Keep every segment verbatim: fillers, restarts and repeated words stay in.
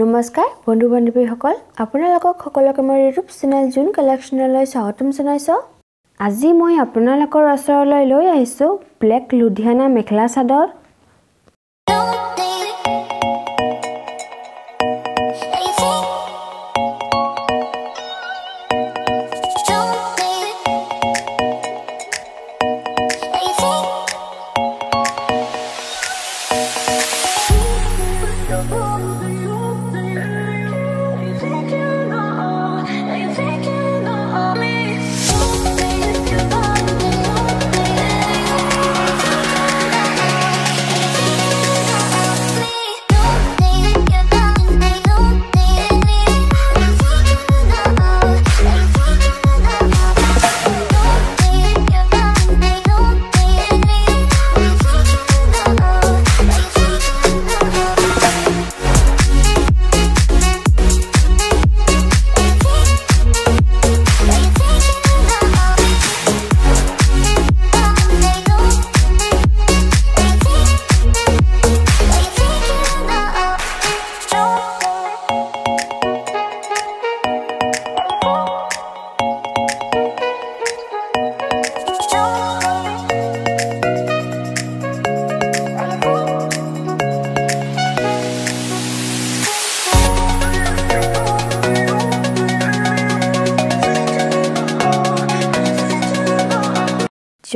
নমস্কাৰ বন্ধু বান্ধৱীসকল, আপোনালোকক সকলোকে মোৰ ইউটিউব চেনেল জুন কালেকশ্যনলৈ স্বাগতম জনাইছো। আজি মই আপোনালোকৰ ওচৰলৈ লৈ আহিছো ব্লেক লুধিয়ানা মেখেলা চাদৰ।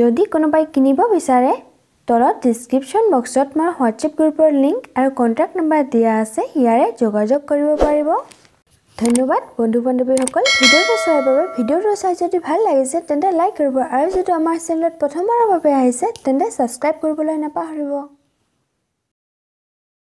যদি কোনোবাই কিনিব বিচাৰে তলত ডেসক্ৰিপশ্যন বক্সত মোৰ WhatsApp গ্ৰুপৰ লিংক আৰু কন্টাক্ট নম্বৰ দিয়া আছে, ইয়াৰে যোগাযোগ কৰিব পাৰিব। ধন্যবাদ বন্ধু বান্ধৱীসকল, ভিডিঅ'টো চোৱাৰ বাবে। ভিডিঅ'টো চাই যদি ভাল লাগিছে তেন্তে লাইক কৰিব আৰু যদি আমাৰ চেনেলত প্ৰথমবাৰৰ বাবে আহিছে তেন্তে ছাবস্ক্ৰাইব কৰিবলৈ নাপাহৰিব।